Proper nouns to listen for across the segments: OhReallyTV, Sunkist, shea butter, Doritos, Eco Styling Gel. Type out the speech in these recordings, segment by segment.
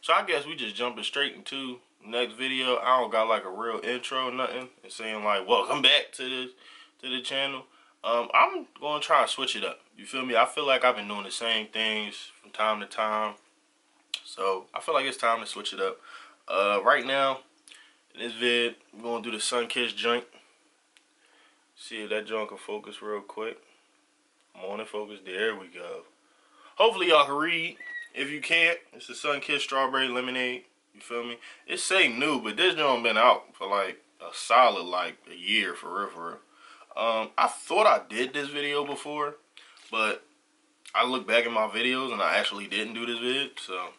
So I guess we just jumping straight into next video. I don't got like a real intro or nothing. It's saying like, welcome back to the channel. I'm gonna try and switch it up. You feel me? I feel like I've been doing the same things from time to time. So I feel like it's time to switch it up. Right now, in this vid, we're gonna do the Sunkist joint. See if that joint can focus real quick. I'm on it, focus. There we go. Hopefully y'all can read. If you can't, it's the Sunkist Strawberry Lemonade. You feel me? It say new, but this joint been out for like a solid a year for real, for real. I thought I did this video before, but I look back at my videos and I actually didn't do this vid. So,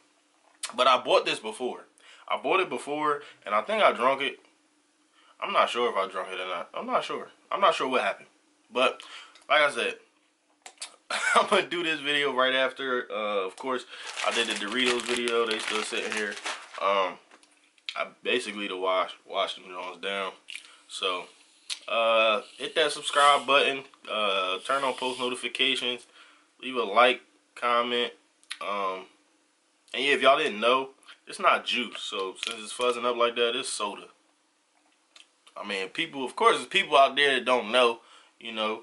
but I bought this before. I bought it before, and I think I drunk it. I'm not sure if I drunk it or not. I'm not sure. I'm not sure what happened. But like I said, I'm gonna do this video right after. Of course, I did the Doritos video. They still sitting here. I basically to wash them joints down. So. Hit that subscribe button, turn on post notifications, leave a like, comment, and yeah, if y'all didn't know, it's not juice, so since it's fuzzing up like that, it's soda. I mean, people, of course, there's people out there that don't know, you know.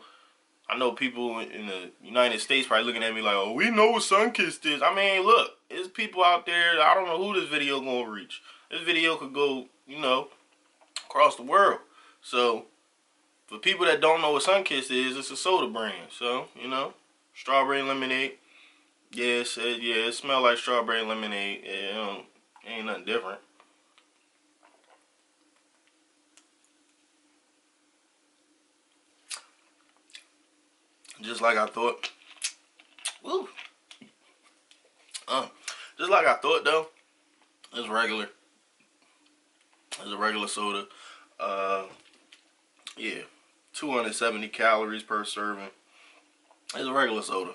I know people in the United States probably looking at me like, oh, we know what Sunkist is. I mean, look, there's people out there, I don't know who this video gonna reach. This video could go, you know, across the world, so... For people that don't know what Sunkist is, it's a soda brand. So, you know, strawberry lemonade. Yeah, it said, yeah, it smells like strawberry lemonade. Yeah, ain't nothing different. Just like I thought. Woo. Just like I thought, though. It's regular. It's a regular soda. Yeah. 270 calories per serving. It's a regular soda.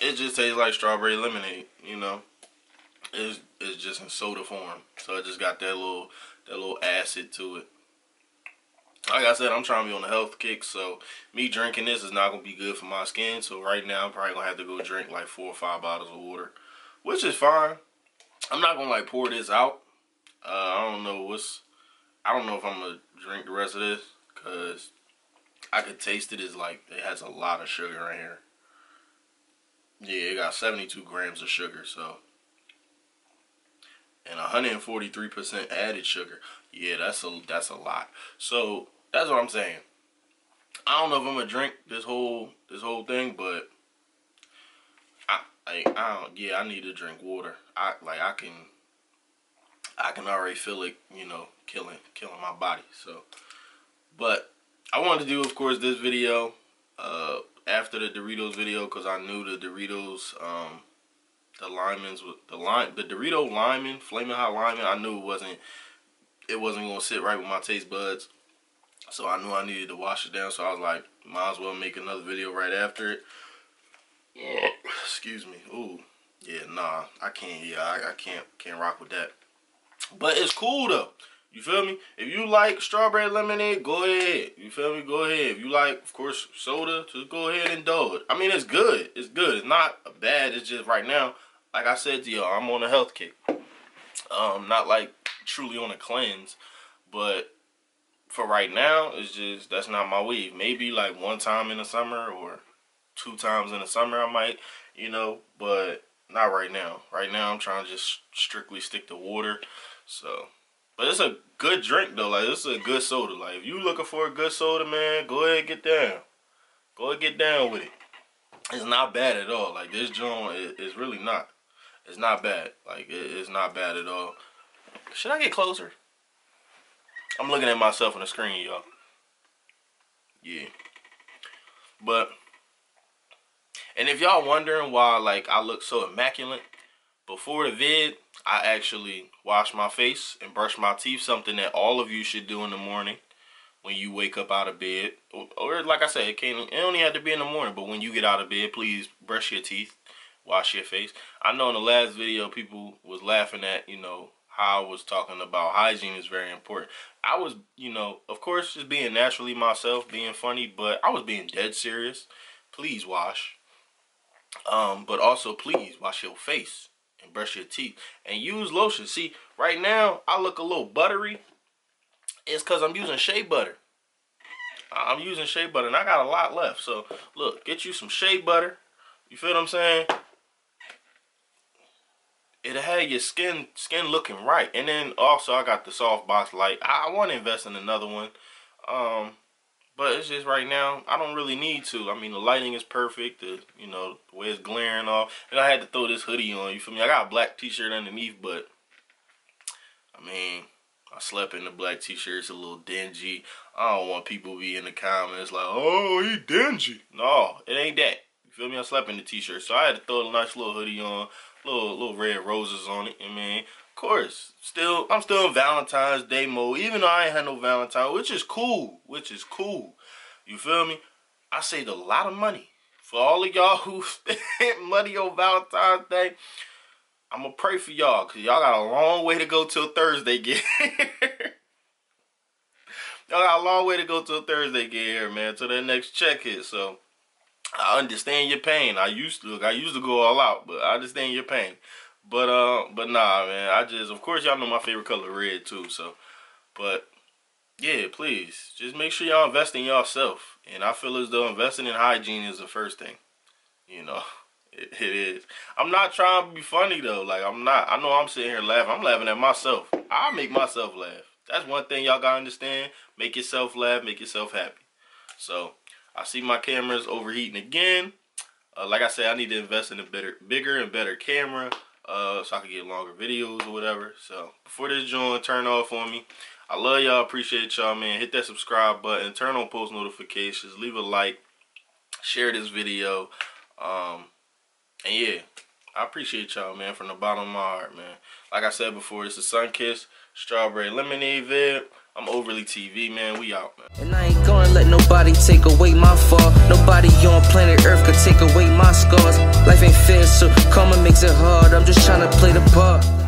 It just tastes like strawberry lemonade, you know. It's just in soda form, so it just got that little acid to it. Like I said, I'm trying to be on the health kick, so me drinking this is not gonna be good for my skin. So right now, I'm probably gonna have to go drink like 4 or 5 bottles of water, which is fine. I'm not gonna like pour this out. I don't know if I'm going to drink the rest of this, because I could taste it as like, it has a lot of sugar in here. Yeah, it got 72 grams of sugar, so. And 143% added sugar. Yeah, that's a lot. So, that's what I'm saying. I don't know if I'm going to drink this whole thing, but I need to drink water. I can already feel it, you know, killing my body. So, but I wanted to do, of course, this video after the Doritos video, because I knew the Doritos, the Dorito Lyman, Flamin' Hot Lyman, I knew it wasn't gonna sit right with my taste buds. So I knew I needed to wash it down. So I was like, might as well make another video right after it. Yeah. Excuse me. Ooh, yeah, nah, I can't. Yeah, I can't rock with that. But it's cool though. You feel me? If you like strawberry lemonade, go ahead. You feel me? Go ahead. If you like, of course, soda, just go ahead and indulge. I mean, it's good. It's good. It's not bad. It's just right now, like I said to y'all, I'm on a health kick. Not like truly on a cleanse, but for right now, it's just, that's not my weave. Maybe like 1 time in the summer or 2 times in the summer I might, you know, but not right now. Right now, I'm trying to just strictly stick to water. So, but it's a good drink though. Like, this is a good soda. Like, if you looking for a good soda, man, go ahead and get down. Go ahead and get down with it. It's not bad at all. Like, this joint is really not. It's not bad. Like, it's not bad at all. Should I get closer? I'm looking at myself on the screen, y'all. Yeah. But, and if y'all wondering why, like, I look so immaculate, before the vid, I actually wash my face and brush my teeth, something that all of you should do in the morning when you wake up out of bed. Or like I said, it only had to be in the morning, but when you get out of bed, please brush your teeth, wash your face. I know in the last video, people was laughing at, you know, how I was talking about hygiene is very important. I was, you know, of course, just being naturally myself, being funny, but I was being dead serious. Please wash. But also, please wash your face and brush your teeth and use lotion. See, right now I look a little buttery. It's because I'm using shea butter. I'm using shea butter and I got a lot left. So look, get you some shea butter. You feel what I'm saying? It'll have your skin looking right. And then also I got the softbox light. I want to invest in another one. But it's just right now, I don't really need to. I mean, the lighting is perfect. You know, the way it's glaring off. And I had to throw this hoodie on, you feel me? I got a black t-shirt underneath, but I mean, I slept in the black t-shirt. It's a little dingy. I don't want people to be in the comments like, oh, he dingy. No, it ain't that. You feel me? I slept in the t-shirt. So I had to throw a nice little hoodie on. Little red roses on it. I mean, of course, I'm still in Valentine's Day mode, even though I ain't had no Valentine, which is cool, you feel me? I saved a lot of money. For all of y'all who spent money on Valentine's Day, I'm gonna pray for y'all, because y'all got a long way to go till Thursday get here. Y'all got a long way to go till Thursday get here, man, till that next check hit, so I understand your pain. I used to go all out, but I understand your pain. But nah, man. Of course y'all know my favorite color red too. So, but yeah, please just make sure y'all invest in yourself. And I feel as though investing in hygiene is the first thing. You know, it is. I'm not trying to be funny though. Like I'm not. I know I'm sitting here laughing. I'm laughing at myself. I make myself laugh. That's one thing y'all gotta understand. Make yourself laugh. Make yourself happy. So. I see my camera's overheating again. Like I said, I need to invest in a bigger and better camera so I can get longer videos or whatever. So before this joint turn off on me, I love y'all. Appreciate y'all, man. Hit that subscribe button. Turn on post notifications. Leave a like. Share this video. And yeah, I appreciate y'all, man, from the bottom of my heart, man. Like I said before, this is Sunkist Strawberry Lemonade Vid. I'm OhReallyTV, man. We out, man. And I ain't gonna let nobody take away my fall. Nobody on planet Earth could take away my scars. Life ain't fair, so karma makes it hard. I'm just trying to play the part.